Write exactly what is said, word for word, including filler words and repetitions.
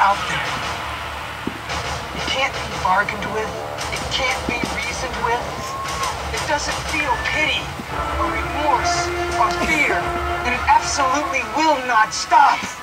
out there. It can't be bargained with. It can't be reasoned with. It doesn't feel pity, or remorse, or fear, and it absolutely will not stop.